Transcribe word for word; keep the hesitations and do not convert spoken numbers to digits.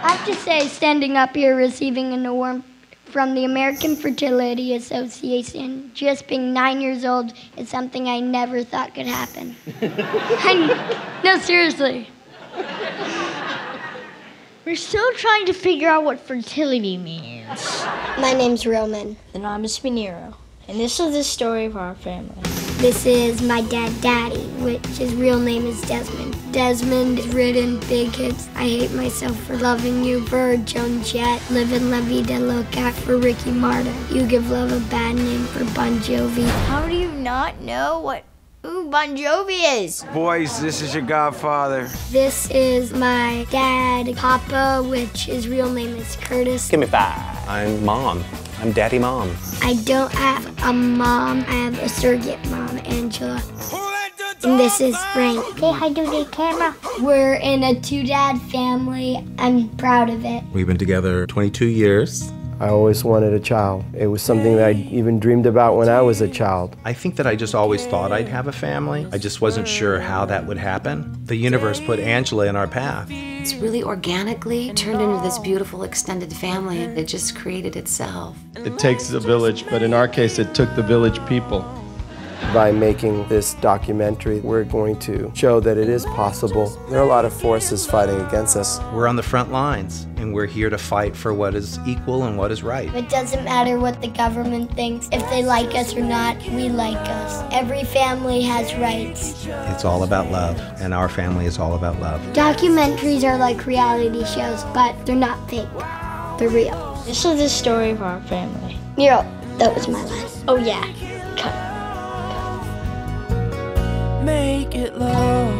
I have to say, standing up here, receiving an award from the American Fertility Association, just being nine years old is something I never thought could happen. I, no, seriously. We're still trying to figure out what fertility means. My name's Roman. And I'm Nyro. And this is the story of our family. This is my dad, Daddy, which his real name is Desmond. Desmond is ridden big hits. I hate myself for loving you, Bird, Joan Jett, Live and La Vida Loca for Ricky Marta. You give love a bad name for Bon Jovi. How do you not know what Ooh, Bon Jovi is? Boys, this is your godfather. This is my dad, Papa, which his real name is Curtis. Give me five. I'm Mom. I'm Daddy Mom. I don't have a mom. I have a surrogate mom, Angela. And this is Frank. Say hi to the camera. We're in a two-dad family. I'm proud of it. We've been together twenty-two years. I always wanted a child. It was something that I even dreamed about when I was a child. I think that I just always thought I'd have a family. I just wasn't sure how that would happen. The universe put Angela in our path. It's really organically turned into this beautiful extended family. It just created itself. It takes a village, but in our case, it took the village people. By making this documentary, we're going to show that it is possible. There are a lot of forces fighting against us. We're on the front lines, and we're here to fight for what is equal and what is right. It doesn't matter what the government thinks. If they like us or not, we like us. Every family has rights. It's all about love, and our family is all about love. Documentaries are like reality shows, but they're not fake. They're real. This is the story of our family. Nyro, that was my line. Oh, yeah. Cut. Make it love.